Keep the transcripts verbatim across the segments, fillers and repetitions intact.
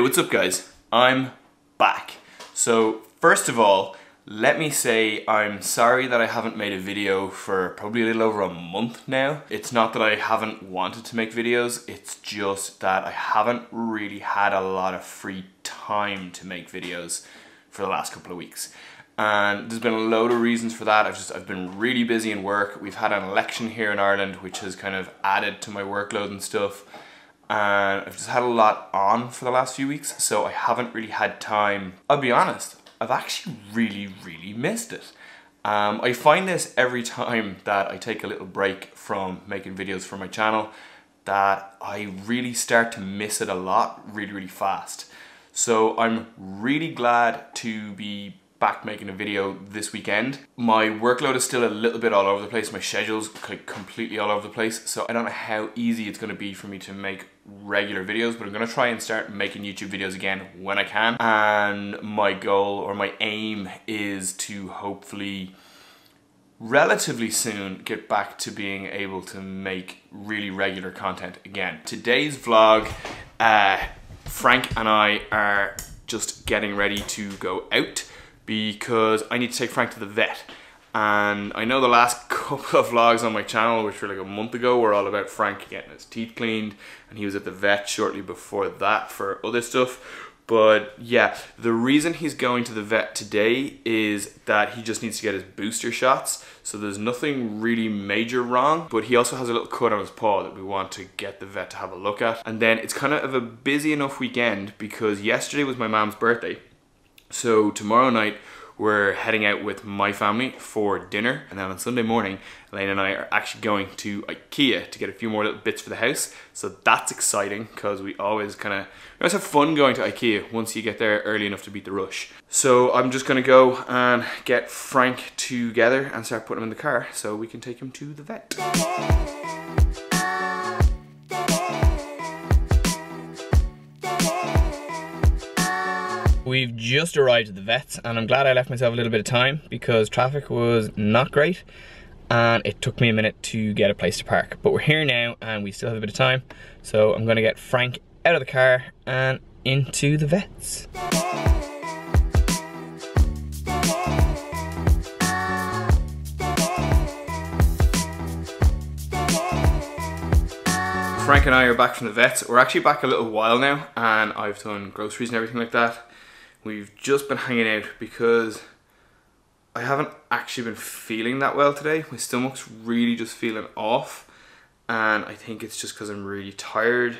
Hey, what's up guys? I'm back. So first of all, let me say I'm sorry that I haven't made a video for probably a little over a month now. It's not that I haven't wanted to make videos, it's just that I haven't really had a lot of free time to make videos for the last couple of weeks. And there's been a load of reasons for that. I've just, I've been really busy in work. We've had an election here in Ireland, which has kind of added to my workload and stuff. And I've just had a lot on for the last few weeks, so I haven't really had time. I'll be honest, I've actually really, really missed it. Um, I find this every time that I take a little break from making videos for my channel, that I really start to miss it a lot really, really fast. So I'm really glad to be back making a video this weekend. My workload is still a little bit all over the place. My schedule's like completely all over the place. So I don't know how easy it's gonna be for me to make regular videos, but I'm gonna try and start making YouTube videos again when I can. And my goal or my aim is to hopefully relatively soon get back to being able to make really regular content again. Today's vlog, uh, Frank and I are just getting ready to go out because I need to take Frank to the vet. And I know the last couple of vlogs on my channel, which were like a month ago, were all about Frank getting his teeth cleaned, and he was at the vet shortly before that for other stuff. But yeah, the reason he's going to the vet today is that he just needs to get his booster shots. So there's nothing really major wrong, but he also has a little cut on his paw that we want to get the vet to have a look at. And then it's kind of a busy enough weekend because yesterday was my mom's birthday. So tomorrow night, we're heading out with my family for dinner. And then on Sunday morning, Elaine and I are actually going to IKEA to get a few more little bits for the house. So that's exciting because we always kind of, we always have fun going to IKEA once you get there early enough to beat the rush. So I'm just gonna go and get Frank together and start putting him in the car so we can take him to the vet. We've just arrived at the vets and I'm glad I left myself a little bit of time because traffic was not great and it took me a minute to get a place to park. But we're here now and we still have a bit of time. So I'm gonna get Frank out of the car and into the vets. Frank and I are back from the vets. We're actually back a little while now and I've done groceries and everything like that. We've just been hanging out because I haven't actually been feeling that well today. My stomach's really just feeling off and I think it's just because I'm really tired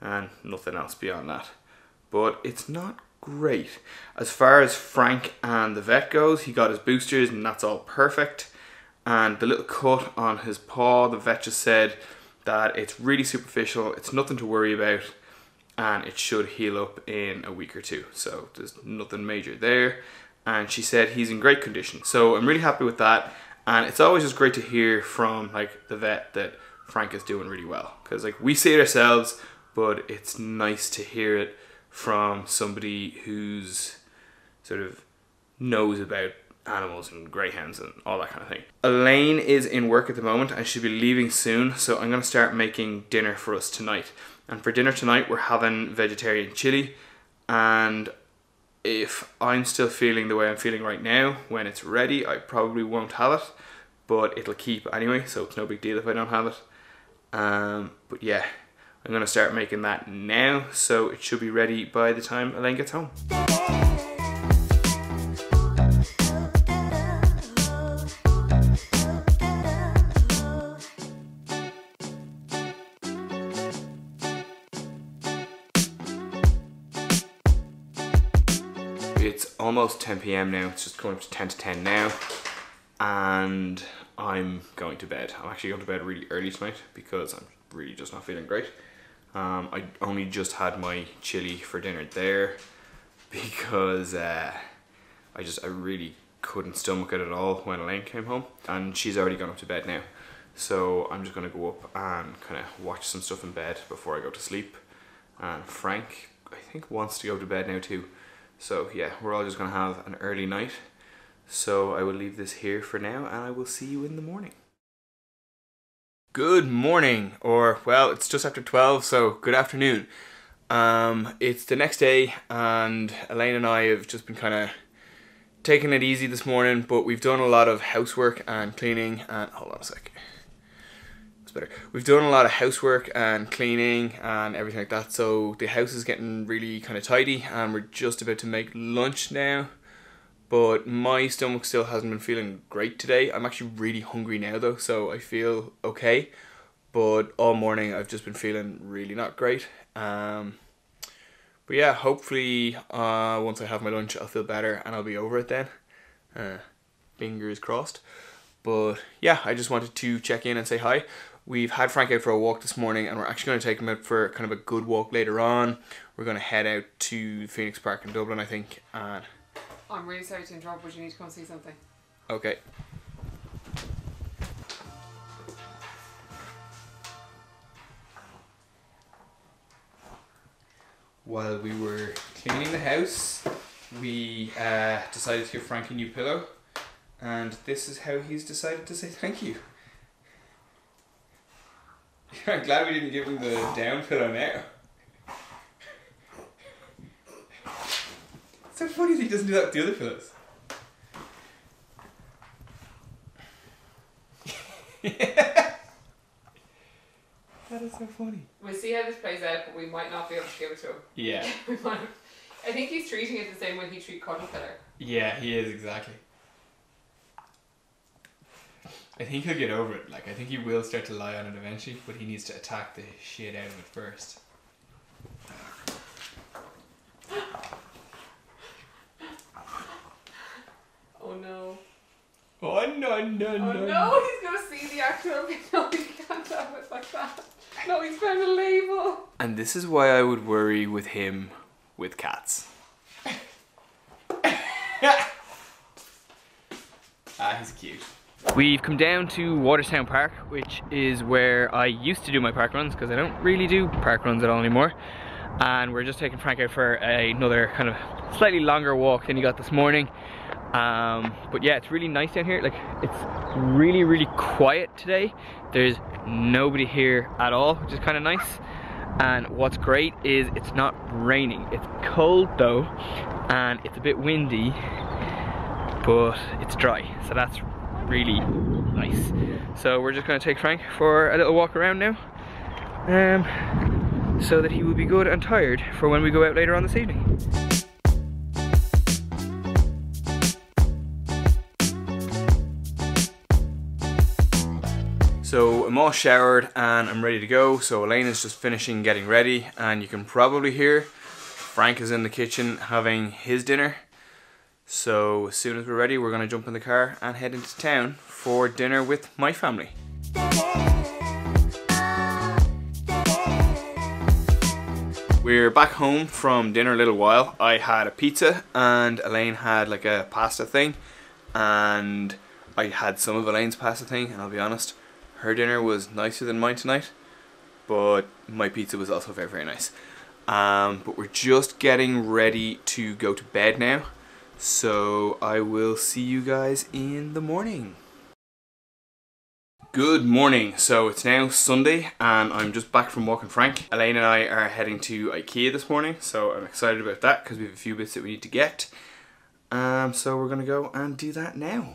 and nothing else beyond that. But it's not great. As far as Frank and the vet goes, he got his boosters and that's all perfect. And the little cut on his paw, the vet just said that it's really superficial, it's nothing to worry about, and it should heal up in a week or two. So there's nothing major there. And she said he's in great condition. So I'm really happy with that. And it's always just great to hear from like the vet that Frank is doing really well. Cause like we see it ourselves, but it's nice to hear it from somebody who's sort of knows about animals and greyhounds and all that kind of thing. Elaine is in work at the moment and she'll be leaving soon. So I'm gonna start making dinner for us tonight. And for dinner tonight, we're having vegetarian chili. And if I'm still feeling the way I'm feeling right now, when it's ready, I probably won't have it, but it'll keep anyway. So it's no big deal if I don't have it. Um, but yeah, I'm gonna start making that now. So it should be ready by the time Elaine gets home. It's almost ten p m now, it's just going up to ten to ten now, and I'm going to bed. I'm actually going to bed really early tonight because I'm really just not feeling great. Um, I only just had my chili for dinner there because uh, I just, I really couldn't stomach it at all when Elaine came home, and she's already gone up to bed now. So I'm just gonna go up and kind of watch some stuff in bed before I go to sleep. And Frank, I think, wants to go to bed now too. So yeah, we're all just gonna have an early night. So I will leave this here for now and I will see you in the morning. Good morning, or well, it's just after twelve, so good afternoon. Um, it's the next day and Elaine and I have just been kind of taking it easy this morning, but we've done a lot of housework and cleaning and hold on a sec. That's better. We've done a lot of housework and cleaning and everything like that, so the house is getting really kind of tidy and we're just about to make lunch now. But my stomach still hasn't been feeling great today. I'm actually really hungry now though, so I feel okay. But all morning I've just been feeling really not great. Um, but yeah, hopefully uh, once I have my lunch I'll feel better and I'll be over it then. Uh, fingers crossed. But yeah, I just wanted to check in and say hi. We've had Frank out for a walk this morning and we're actually going to take him out for kind of a good walk later on. We're going to head out to Phoenix Park in Dublin, I think. And I'm really sorry to interrupt, but you need to come see something. Okay. While we were cleaning the house, we uh, decided to give Frank a new pillow, and this is how he's decided to say thank you. I'm glad we didn't give him the down pillow now. It's so funny that he doesn't do that with the other pillows. That is so funny. We'll see how this plays out, but we might not be able to give it to him. Yeah. We might have, I think he's treating it the same way he treats cotton pillar. Yeah, he is, exactly. I think he'll get over it. Like, I think he will start to lie on it eventually, but he needs to attack the shit out of it first. Oh no. Oh no, no, no. Oh no, he's going to see the actual thing. No, he can't have it like that. No, he's found a label. And this is why I would worry with him with cats. Ah, he's cute. We've come down to Waterstown Park, which is where I used to do my park runs, because I don't really do park runs at all anymore. And we're just taking Frank out for another kind of slightly longer walk than he got this morning. Um, but yeah, it's really nice down here. Like, it's really, really quiet today. There's nobody here at all, which is kind of nice. And what's great is it's not raining. It's cold though, and it's a bit windy, but it's dry. So that's really nice. So we're just gonna take Frank for a little walk around now, um, so that he will be good and tired for when we go out later on this evening. So I'm all showered and I'm ready to go. So Elaine is just finishing getting ready, and you can probably hear Frank is in the kitchen having his dinner. So as soon as we're ready, we're gonna jump in the car and head into town for dinner with my family. We're back home from dinner a little while. I had a pizza and Elaine had like a pasta thing, and I had some of Elaine's pasta thing, and I'll be honest, her dinner was nicer than mine tonight, but my pizza was also very, very nice. Um, but we're just getting ready to go to bed now, so I will see you guys in the morning. Good morning. So it's now Sunday and I'm just back from walking Frank. Elaine and I are heading to IKEA this morning, so I'm excited about that because we have a few bits that we need to get. Um, so we're gonna go and do that now.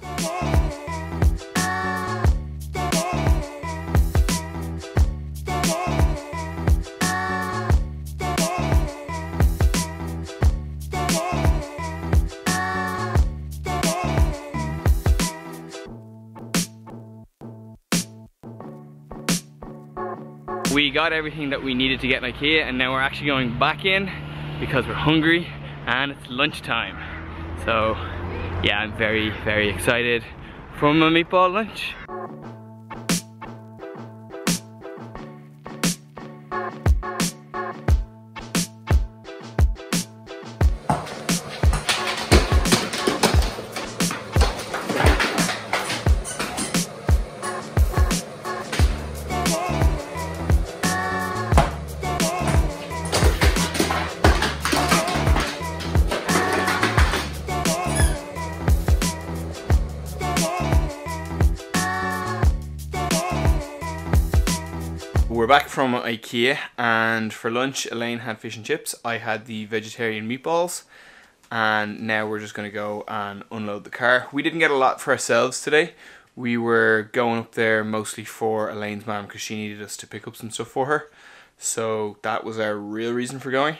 We got everything that we needed to get in IKEA, and now we're actually going back in because we're hungry and it's lunchtime. So yeah, I'm very, very excited for my meatball lunch. from IKEA, and for lunch Elaine had fish and chips, I had the vegetarian meatballs, and now we're just gonna go and unload the car. We didn't get a lot for ourselves today. We were going up there mostly for Elaine's mom because she needed us to pick up some stuff for her, so that was our real reason for going.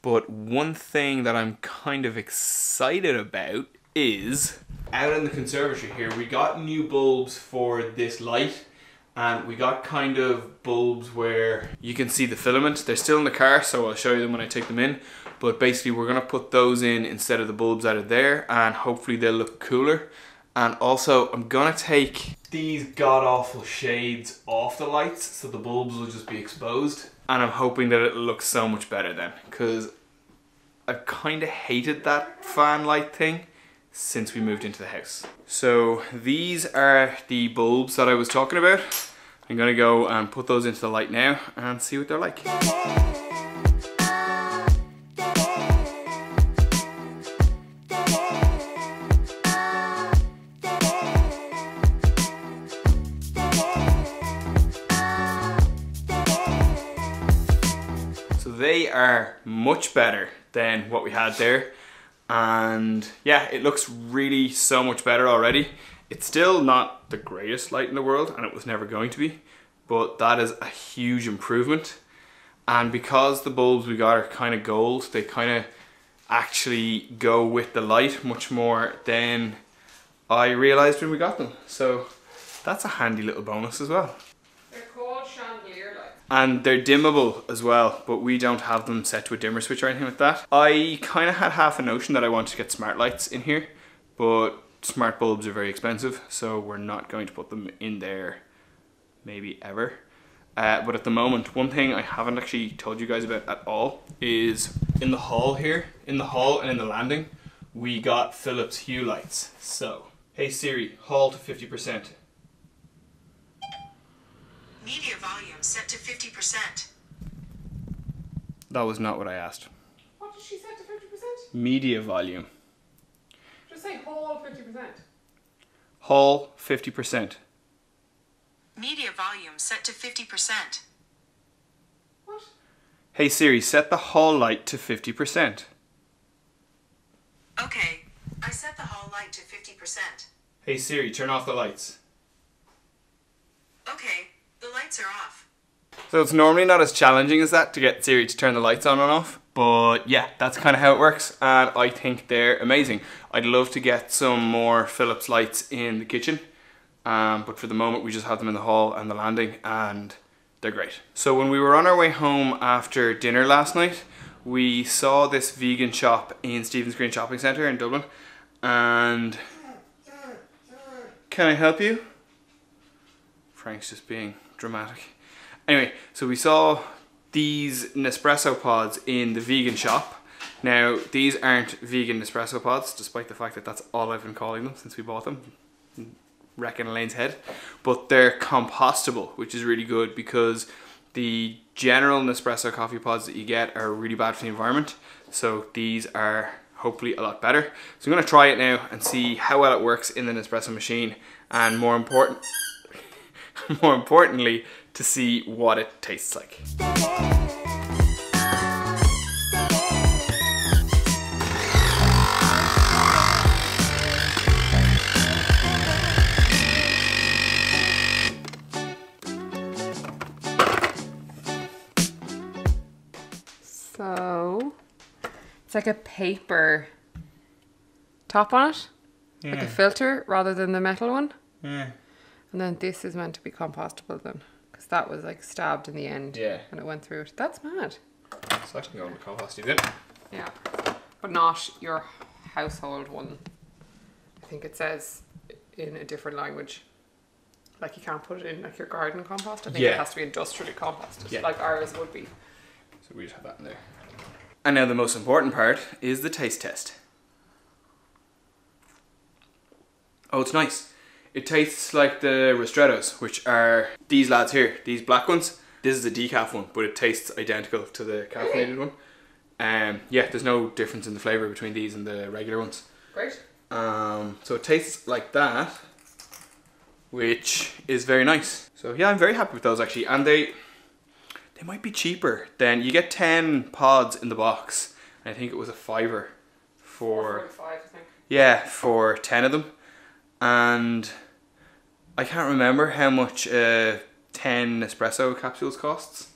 But one thing that I'm kind of excited about is out in the conservatory here, we got new bulbs for this light, and we got kind of bulbs where you can see the filament. They're still in the car, so I'll show you them when I take them in, but basically we're gonna put those in instead of the bulbs out of there, and hopefully they'll look cooler. And also I'm gonna take these god-awful shades off the lights so the bulbs will just be exposed, and I'm hoping that it looks so much better then, because I've kind of hated that fan light thing since we moved into the house. So these are the bulbs that I was talking about. I'm gonna go and put those into the light now and see what they're like. So they are much better than what we had there. And yeah, it looks really so much better already. It's still not the greatest light in the world, and it was never going to be, but that is a huge improvement. And because the bulbs we got are kind of gold, they kind of actually go with the light much more than I realized when we got them. So that's a handy little bonus as well. They're called chandelier lights. And they're dimmable as well, but we don't have them set to a dimmer switch or anything like that. I kind of had half a notion that I wanted to get smart lights in here, but smart bulbs are very expensive, so we're not going to put them in there, maybe ever. Uh, but at the moment, one thing I haven't actually told you guys about at all is in the hall here, in the hall and in the landing, we got Philips Hue lights. So, hey Siri, hall to fifty percent. Media volume set to fifty percent. That was not what I asked. What did she set to fifty percent? Media volume. Just say hall fifty percent. Hall fifty percent. Media volume set to fifty percent. What? Hey Siri, set the hall light to fifty percent. Okay, I set the hall light to fifty percent. Hey Siri, turn off the lights. Okay. The lights are off. So it's normally not as challenging as that to get Siri to turn the lights on and off, but yeah, that's kind of how it works, and I think they're amazing. I'd love to get some more Philips lights in the kitchen, um, but for the moment we just have them in the hall and the landing, and they're great. So when we were on our way home after dinner last night, we saw this vegan shop in Stephen's Green Shopping Centre in Dublin, and can I help you? Frank's just being dramatic. Anyway, so we saw these Nespresso pods in the vegan shop. Now, these aren't vegan Nespresso pods, despite the fact that that's all I've been calling them since we bought them. Wrecking Elaine's head. But they're compostable, which is really good because the general Nespresso coffee pods that you get are really bad for the environment. So these are hopefully a lot better. So I'm gonna try it now and see how well it works in the Nespresso machine, and more important, more importantly, to see what it tastes like. So, it's like a paper top on it, yeah. Like a filter rather than the metal one. Yeah. And then this is meant to be compostable then, because that was like stabbed in the end. Yeah. And it went through it. That's mad. So that can go in the compost even. Yeah. But not your household one. I think it says in a different language. Like you can't put it in like your garden compost. I think yeah. It has to be industrially composted. Yeah. Like ours would be. So we just have that in there. And now the most important part is the taste test. Oh, it's nice. It tastes like the Ristrettos, which are these lads here, these black ones. This is the decaf one, but it tastes identical to the caffeinated one. Um, yeah, there's no difference in the flavour between these and the regular ones. Great. Um, so it tastes like that, which is very nice. So yeah, I'm very happy with those actually. And they, It might be cheaper then. You get ten pods in the box. I think it was a fiver for, four point five, I think. Yeah, for ten of them. And I can't remember how much uh, ten Nespresso capsules costs,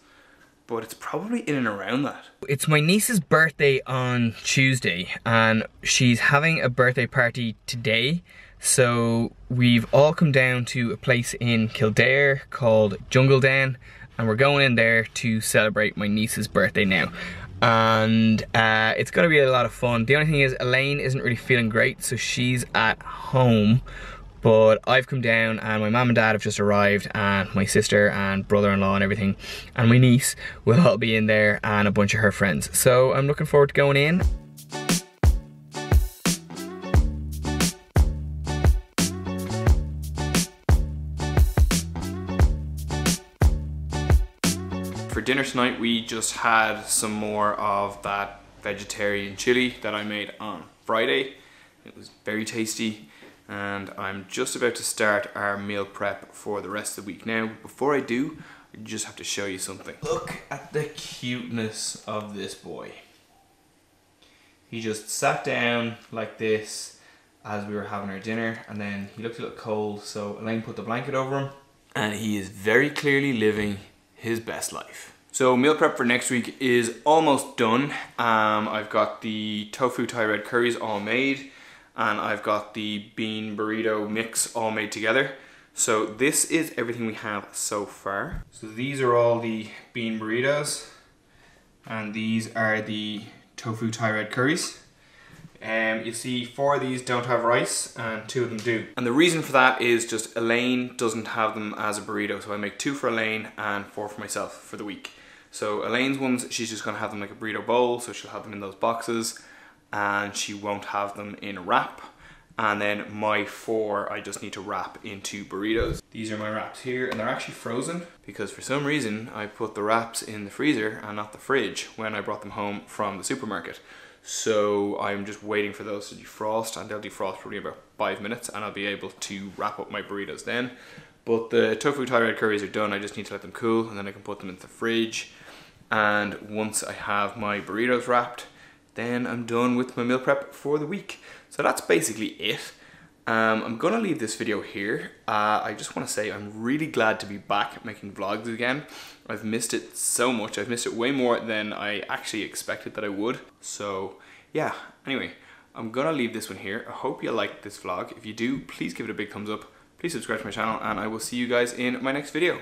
but it's probably in and around that. It's my niece's birthday on Tuesday, and she's having a birthday party today. So we've all come down to a place in Kildare called Jungle Den, and we're going in there to celebrate my niece's birthday now. And uh, it's gonna be a lot of fun. The only thing is Elaine isn't really feeling great, so she's at home. But I've come down, and my mum and dad have just arrived, and my sister and brother-in-law and everything, and my niece will all be in there, and a bunch of her friends. So I'm looking forward to going in. For dinner tonight, we just had some more of that vegetarian chili that I made on Friday. It was very tasty. And I'm just about to start our meal prep for the rest of the week now. Before I do, I just have to show you something. Look at the cuteness of this boy. He just sat down like this as we were having our dinner, and then he looked a little cold, so Elaine put the blanket over him, and he is very clearly living his best life. So meal prep for next week is almost done. Um, I've got the tofu Thai red curries all made, and I've got the bean burrito mix all made together. So this is everything we have so far. So these are all the bean burritos, and these are the tofu Thai red curries. Um, you see four of these don't have rice and two of them do. And the reason for that is just Elaine doesn't have them as a burrito, so I make two for Elaine and four for myself for the week. So Elaine's ones, she's just gonna have them like a burrito bowl, so she'll have them in those boxes, and she won't have them in wrap. And then my four, I just need to wrap into burritos. These are my wraps here, and they're actually frozen because for some reason I put the wraps in the freezer and not the fridge when I brought them home from the supermarket. So I'm just waiting for those to defrost, and they'll defrost probably about five minutes and I'll be able to wrap up my burritos then. But the tofu Thai red curries are done. I just need to let them cool and then I can put them into the fridge. And once I have my burritos wrapped, then I'm done with my meal prep for the week. So that's basically it. Um, I'm gonna leave this video here. Uh, I just wanna say I'm really glad to be back making vlogs again. I've missed it so much. I've missed it way more than I actually expected that I would. So yeah, anyway, I'm gonna leave this one here. I hope you liked this vlog. If you do, please give it a big thumbs up. Please subscribe to my channel, and I will see you guys in my next video.